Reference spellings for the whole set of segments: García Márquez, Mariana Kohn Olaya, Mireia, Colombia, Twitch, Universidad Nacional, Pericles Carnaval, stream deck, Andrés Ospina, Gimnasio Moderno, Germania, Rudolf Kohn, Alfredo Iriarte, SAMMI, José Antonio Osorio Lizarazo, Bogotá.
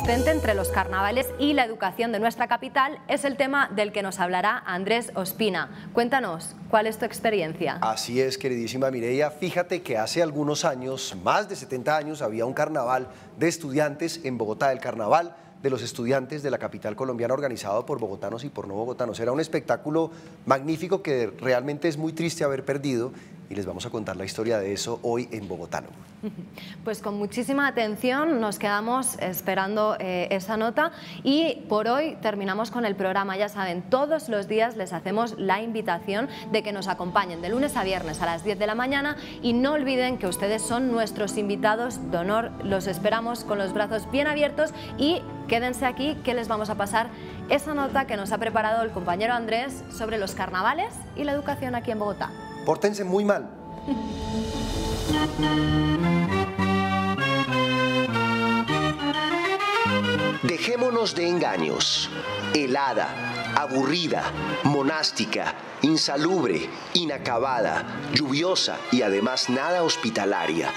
existente entre los carnavales y la educación de nuestra capital es el tema del que nos hablará Andrés Ospina. Cuéntanos, ¿cuál es tu experiencia? Así es, queridísima Mireia. Fíjate que hace algunos años, más de 70 años, había un carnaval de estudiantes en Bogotá, el Carnaval de los Estudiantes de la Capital Colombiana, organizado por bogotanos y por no bogotanos. Era un espectáculo magnífico que realmente es muy triste haber perdido, y les vamos a contar la historia de eso hoy en Bogotá. Pues con muchísima atención nos quedamos esperando esa nota, y por hoy terminamos con el programa. Ya saben, todos los días les hacemos la invitación de que nos acompañen de lunes a viernes a las 10 de la mañana, y no olviden que ustedes son nuestros invitados de honor. Los esperamos con los brazos bien abiertos y quédense aquí, que les vamos a pasar esa nota que nos ha preparado el compañero Andrés sobre los carnavales y la educación aquí en Bogotá. Pórtense muy mal. Dejémonos de engaños. Helada, aburrida, monástica, insalubre, inacabada, lluviosa y además nada hospitalaria.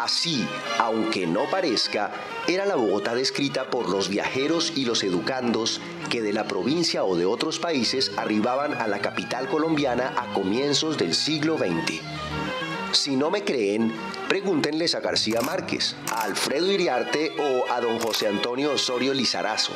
Así, aunque no parezca, era la Bogotá descrita por los viajeros y los educandos que de la provincia o de otros países arribaban a la capital colombiana a comienzos del siglo XX. Si no me creen, pregúntenles a García Márquez, a Alfredo Iriarte o a don José Antonio Osorio Lizarazo.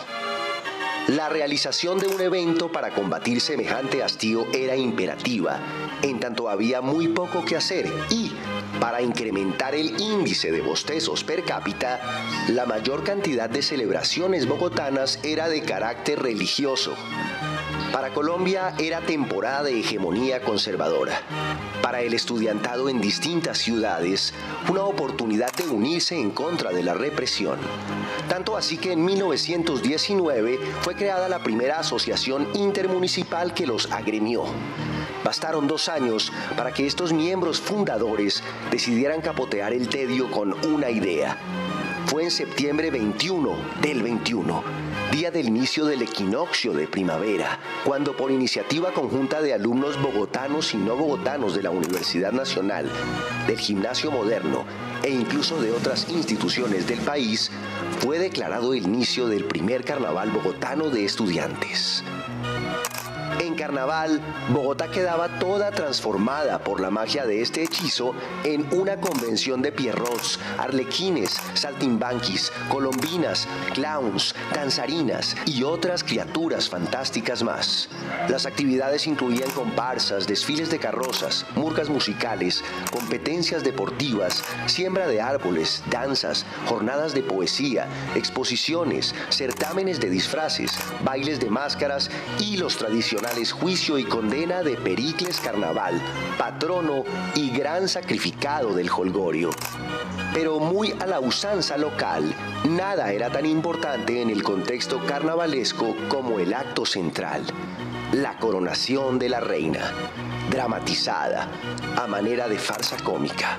La realización de un evento para combatir semejante hastío era imperativa, en tanto había muy poco que hacer y, para incrementar el índice de bostezos per cápita, la mayor cantidad de celebraciones bogotanas era de carácter religioso. Para Colombia era temporada de hegemonía conservadora. Para el estudiantado en distintas ciudades, una oportunidad de unirse en contra de la represión. Tanto así que en 1919 fue creada la primera asociación intermunicipal que los agremió. Bastaron 2 años para que estos miembros fundadores decidieran capotear el tedio con una idea. Fue en septiembre 21 del 21, día del inicio del equinoccio de primavera, cuando por iniciativa conjunta de alumnos bogotanos y no bogotanos de la Universidad Nacional, del Gimnasio Moderno e incluso de otras instituciones del país, fue declarado el inicio del primer carnaval bogotano de estudiantes. En carnaval, Bogotá quedaba toda transformada por la magia de este hechizo en una convención de pierrots, arlequines, saltimbanquis, colombinas, clowns, danzarinas y otras criaturas fantásticas más. Las actividades incluían comparsas, desfiles de carrozas, murgas musicales, competencias deportivas, siembra de árboles, danzas, jornadas de poesía, exposiciones, certámenes de disfraces, bailes de máscaras y los tradicionales juicio y condena de Pericles Carnaval, patrono y gran sacrificado del jolgorio. Pero muy a la usanza local, nada era tan importante en el contexto carnavalesco como el acto central, la coronación de la reina, dramatizada a manera de farsa cómica.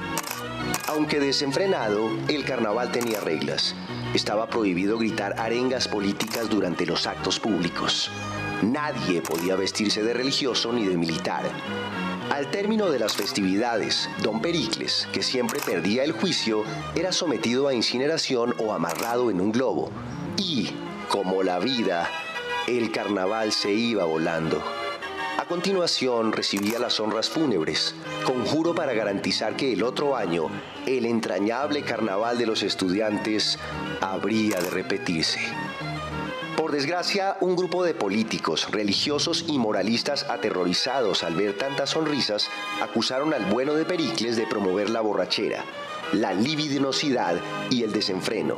Aunque desenfrenado, el carnaval tenía reglas. Estaba prohibido gritar arengas políticas durante los actos públicos. Nadie podía vestirse de religioso ni de militar. Al término de las festividades, don Pericles, que siempre perdía el juicio, era sometido a incineración o amarrado en un globo. Y, como la vida, el carnaval se iba volando. A continuación recibía las honras fúnebres, conjuro para garantizar que el otro año, el entrañable carnaval de los estudiantes habría de repetirse. Por desgracia, un grupo de políticos, religiosos y moralistas aterrorizados al ver tantas sonrisas, acusaron al bueno de Pericles de promover la borrachera, la libidinosidad y el desenfreno,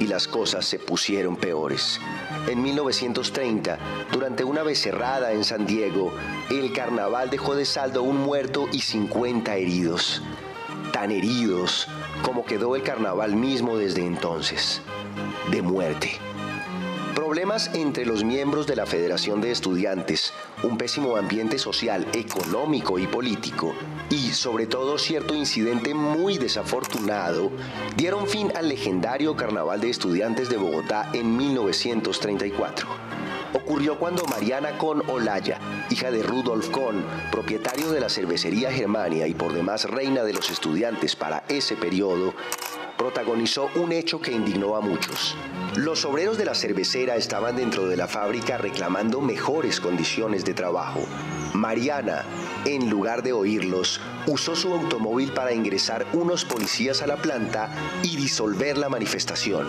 y las cosas se pusieron peores. En 1930, durante una becerrada en San Diego, el carnaval dejó de saldo 1 muerto y 50 heridos. Tan heridos como quedó el carnaval mismo desde entonces, de muerte. Problemas entre los miembros de la Federación de Estudiantes, un pésimo ambiente social, económico y político, y sobre todo cierto incidente muy desafortunado, dieron fin al legendario Carnaval de Estudiantes de Bogotá en 1934. Ocurrió cuando Mariana Kohn Olaya, hija de Rudolf Kohn, propietario de la cervecería Germania y por demás reina de los estudiantes para ese periodo, protagonizó un hecho que indignó a muchos. Los obreros de la cervecera estaban dentro de la fábrica reclamando mejores condiciones de trabajo. Mariana, en lugar de oírlos, usó su automóvil para ingresar unos policías a la planta y disolver la manifestación.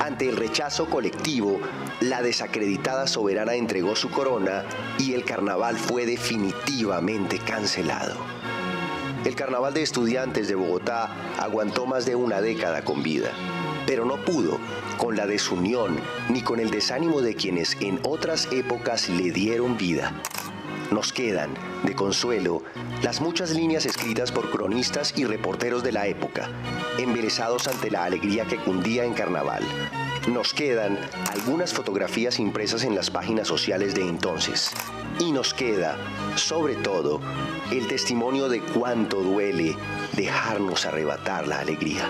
Ante el rechazo colectivo, la desacreditada soberana entregó su corona y el carnaval fue definitivamente cancelado. El Carnaval de Estudiantes de Bogotá aguantó más de una década con vida, pero no pudo con la desunión ni con el desánimo de quienes en otras épocas le dieron vida. Nos quedan, de consuelo, las muchas líneas escritas por cronistas y reporteros de la época, embelesados ante la alegría que cundía en Carnaval. Nos quedan algunas fotografías impresas en las páginas sociales de entonces. Y nos queda, sobre todo, el testimonio de cuánto duele dejarnos arrebatar la alegría.